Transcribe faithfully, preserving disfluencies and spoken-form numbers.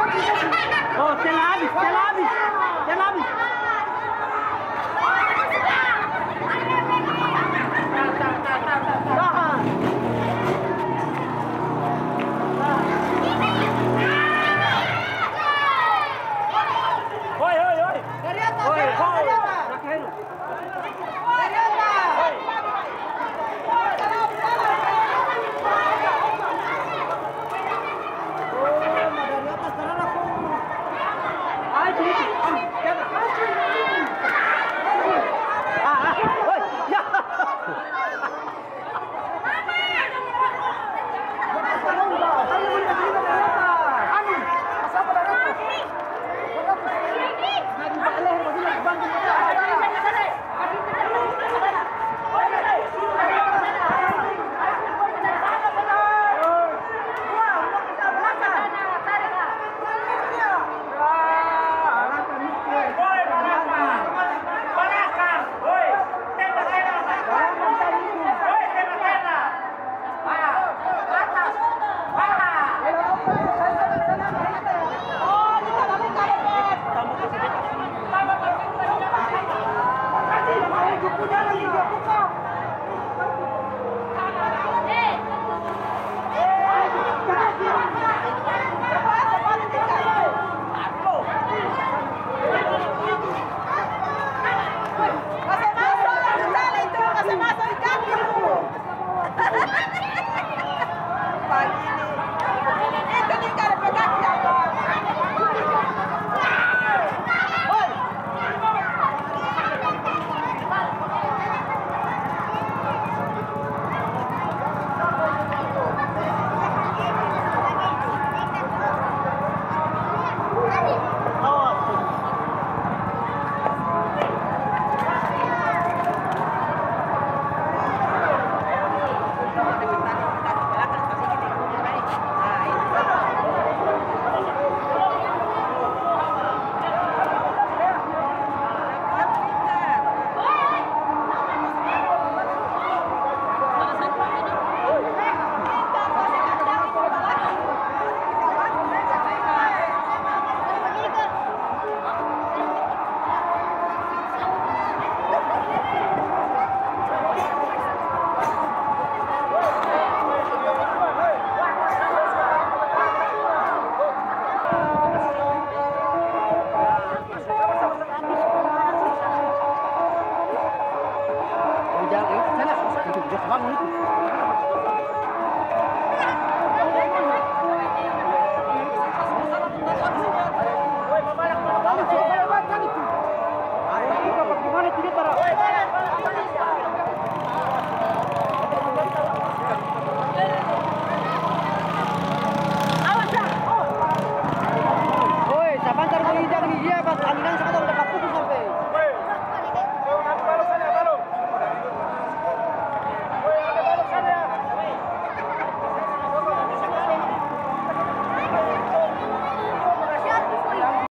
Oh, Tel Aviv, Tel Aviv, Tel Aviv. Oi, oi, oi. Oi, oi. Vamos,